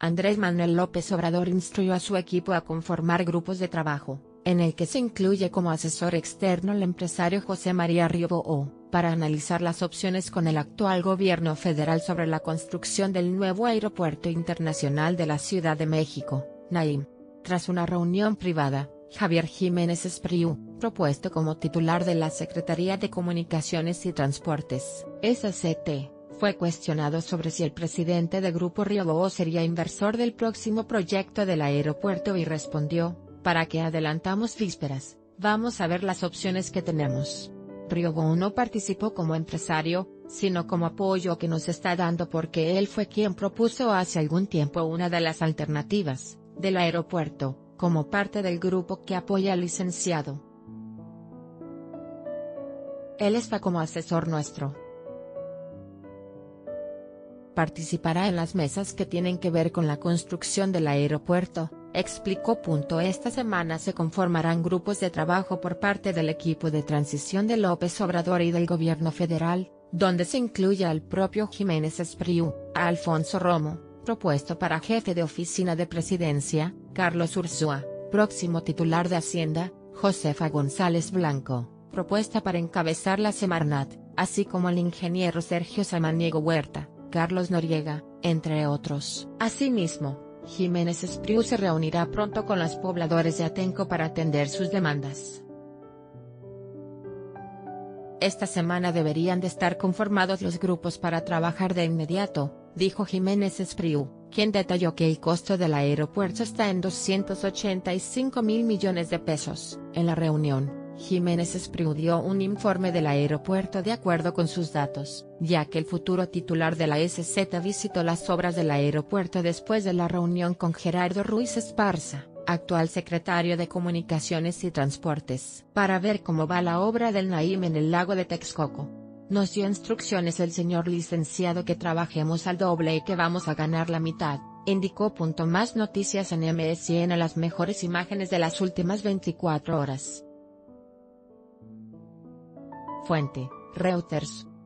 Andrés Manuel López Obrador instruyó a su equipo a conformar grupos de trabajo, en el que se incluye como asesor externo el empresario José María Rioboó, para analizar las opciones con el actual gobierno federal sobre la construcción del nuevo Aeropuerto Internacional de la Ciudad de México, NAIM. Tras una reunión privada, Javier Jiménez Espriú, propuesto como titular de la Secretaría de Comunicaciones y Transportes, SCT, fue cuestionado sobre si el presidente de Grupo Rioboó sería inversor del próximo proyecto del aeropuerto y respondió, «¿Para qué adelantamos vísperas? Vamos a ver las opciones que tenemos». Rioboó no participó como empresario, sino como apoyo que nos está dando porque él fue quien propuso hace algún tiempo una de las alternativas del aeropuerto, como parte del grupo que apoya al licenciado. Él está como asesor nuestro. Participará en las mesas que tienen que ver con la construcción del aeropuerto, explicó. Esta semana se conformarán grupos de trabajo por parte del equipo de transición de López Obrador y del gobierno federal, donde se incluye al propio Jiménez Espriú, a Alfonso Romo, propuesto para jefe de oficina de presidencia, Carlos Urzúa, próximo titular de Hacienda, Josefa González Blanco, propuesta para encabezar la Semarnat, así como el ingeniero Sergio Samaniego Huerta, Carlos Noriega, entre otros. Asimismo, Jiménez Espriú se reunirá pronto con los pobladores de Atenco para atender sus demandas. Esta semana deberían de estar conformados los grupos para trabajar de inmediato, dijo Jiménez Espriú, quien detalló que el costo del aeropuerto está en 285 mil millones de pesos. En la reunión, Jiménez Espriú dio un informe del aeropuerto de acuerdo con sus datos, ya que el futuro titular de la SZ visitó las obras del aeropuerto después de la reunión con Gerardo Ruiz Esparza, actual secretario de Comunicaciones y Transportes, para ver cómo va la obra del NAIM en el lago de Texcoco. Nos dio instrucciones el señor licenciado que trabajemos al doble y que vamos a ganar la mitad, indicó. Más noticias en MSN. Las mejores imágenes de las últimas 24 horas. Fuente, Reuters.